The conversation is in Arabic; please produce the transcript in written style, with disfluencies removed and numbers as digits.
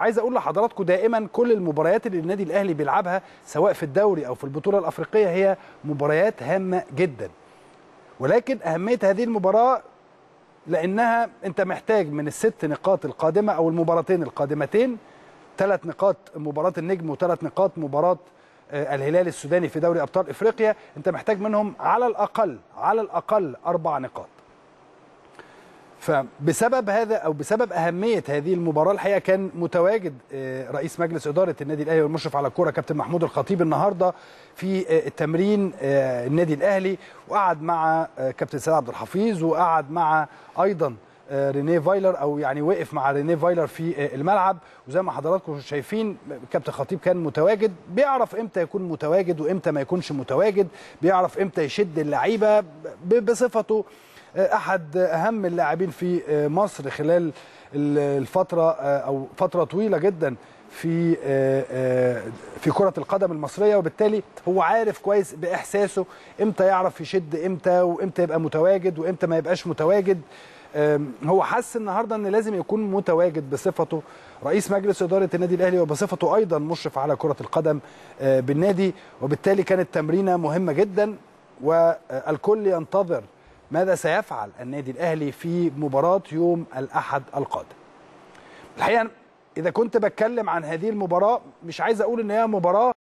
عايز اقول لحضراتكم دائما كل المباريات اللي النادي الاهلي بيلعبها سواء في الدوري او في البطوله الافريقيه هي مباريات هامه جدا، ولكن اهميه هذه المباراه لانها انت محتاج من الست نقاط القادمه او المباراتين القادمتين 3 نقاط مباراه النجم و3 نقاط مباراه الهلال السوداني في دوري ابطال افريقيا، انت محتاج منهم على الاقل 4 نقاط. فبسبب هذا او بسبب اهميه هذه المباراه الحقيقه كان متواجد رئيس مجلس اداره النادي الاهلي والمشرف على الكوره كابتن محمود الخطيب النهارده في التمرين النادي الاهلي، وقعد مع كابتن سيد عبد الحفيظ وقعد مع ايضا رينيه فايلر، او يعني وقف مع رينيه فايلر في الملعب. وزي ما حضراتكم شايفين كابتن خطيب كان متواجد، بيعرف امتى يكون متواجد وامتى ما يكونش متواجد، بيعرف امتى يشد اللعيبه بصفته احد اهم اللاعبين في مصر خلال الفتره او فتره طويله جدا في كره القدم المصريه، وبالتالي هو عارف كويس باحساسه امتى يعرف يشد امتى وامتى يبقى متواجد وامتى ما يبقاش متواجد. هو حس النهارده ان لازم يكون متواجد بصفته رئيس مجلس اداره النادي الاهلي وبصفته ايضا مشرف على كره القدم بالنادي، وبالتالي كانت تمرينه مهمه جدا، والكل ينتظر ماذا سيفعل النادي الاهلي في مباراه يوم الاحد القادم. الحقيقه اذا كنت بتكلم عن هذه المباراه مش عايز اقول ان هي مباراه